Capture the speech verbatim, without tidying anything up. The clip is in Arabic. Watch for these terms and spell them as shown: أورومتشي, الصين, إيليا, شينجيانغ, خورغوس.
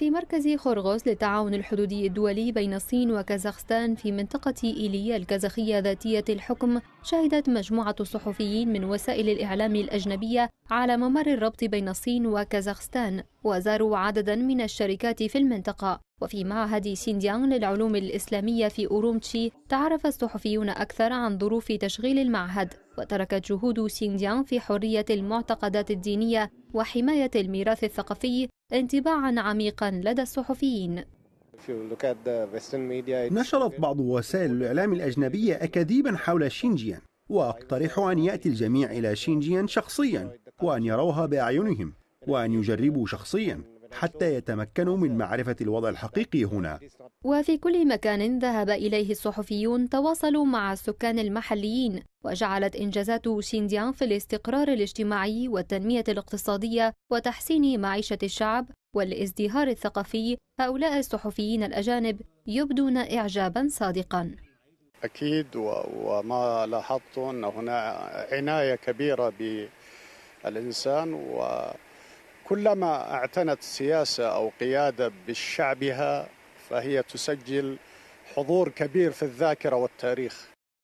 في مركز خورغوس للتعاون الحدودي الدولي بين الصين وكازاخستان في منطقة إيليا الكازاخية ذاتية الحكم، شهدت مجموعة الصحفيين من وسائل الإعلام الأجنبية على ممر الربط بين الصين وكازاخستان، وزاروا عددا من الشركات في المنطقة. وفي معهد شينجيانغ للعلوم الإسلامية في أورومتشي تعرف الصحفيون أكثر عن ظروف تشغيل المعهد، وتركت جهود شينجيانغ في حرية المعتقدات الدينية وحماية الميراث الثقافي انطباعا عميقا لدى الصحفيين. نشرت بعض وسائل الإعلام الأجنبية أكاذيبا حول شينجيانغ، وأقترح أن يأتي الجميع إلى شينجيانغ شخصيا وأن يروها بأعينهم وأن يجربوا شخصيا حتى يتمكنوا من معرفة الوضع الحقيقي هنا. وفي كل مكان ذهب إليه الصحفيون تواصلوا مع السكان المحليين، وجعلت إنجازات شينجيانغ في الاستقرار الاجتماعي والتنمية الاقتصادية وتحسين معيشة الشعب والازدهار الثقافي هؤلاء الصحفيين الأجانب يبدون إعجابا صادقا. أكيد، وما لاحظته أن هنا عناية كبيرة بالإنسان، و كلما اعتنت سياسة أو قيادة بشعبها فهي تسجل حضور كبير في الذاكرة والتاريخ.